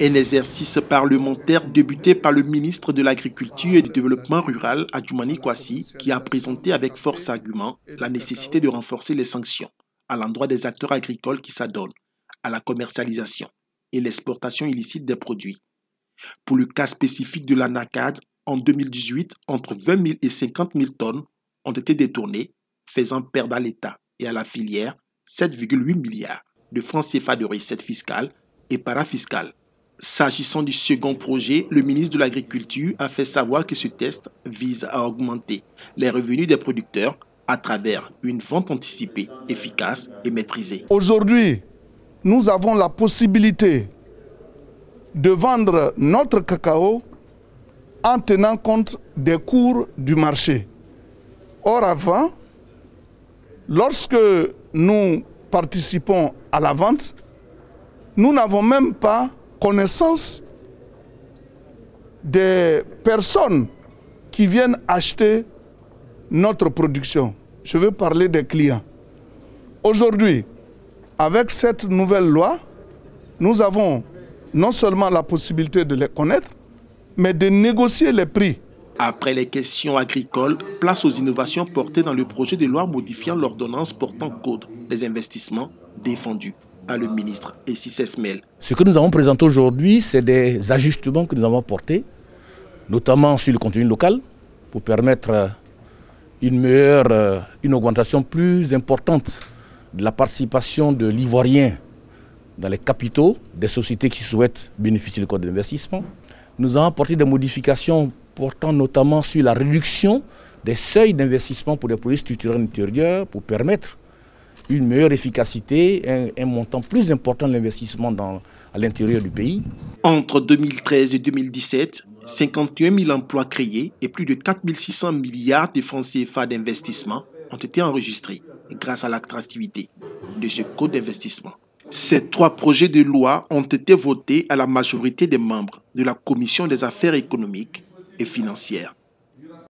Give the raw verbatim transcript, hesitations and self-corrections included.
Un exercice parlementaire débuté par le ministre de l'Agriculture et du Développement rural, Adjoumani Kouassi, qui a présenté avec force argument la nécessité de renforcer les sanctions à l'endroit des acteurs agricoles qui s'adonnent à la commercialisation et l'exportation illicite des produits. Pour le cas spécifique de l'anacarde, en deux mille dix-huit, entre vingt mille et cinquante mille tonnes ont été détournées, faisant perdre à l'État et à la filière sept virgule huit milliards de francs C F A de recettes fiscales et parafiscales. S'agissant du second projet, le ministre de l'Agriculture a fait savoir que ce test vise à augmenter les revenus des producteurs à travers une vente anticipée, efficace et maîtrisée. Aujourd'hui, nous avons la possibilité de vendre notre cacao en tenant compte des cours du marché. Or avant, lorsque nous participons à la vente, nous n'avons même pas connaissance des personnes qui viennent acheter notre production. Je veux parler des clients. Aujourd'hui, avec cette nouvelle loi, nous avons non seulement la possibilité de les connaître, mais de négocier les prix. Après les questions agricoles, place aux innovations portées dans le projet de loi modifiant l'ordonnance portant code des investissements défendus par le ministre Essi Sesmel. Ce que nous avons présenté aujourd'hui, c'est des ajustements que nous avons portés, notamment sur le contenu local, pour permettre une meilleure, une augmentation plus importante de la participation de l'Ivoirien dans les capitaux des sociétés qui souhaitent bénéficier du code d'investissement. Nous avons apporté des modifications portant notamment sur la réduction des seuils d'investissement pour les produits structurels intérieurs pour permettre une meilleure efficacité, un, un montant plus important de l'investissement à l'intérieur du pays. Entre deux mille treize et deux mille dix-sept, cinquante et un mille emplois créés et plus de quatre mille six cents milliards de francs C F A d'investissement ont été enregistrés grâce à l'attractivité de ce code d'investissement. Ces trois projets de loi ont été votés à la majorité des membres de la Commission des affaires économiques et financières.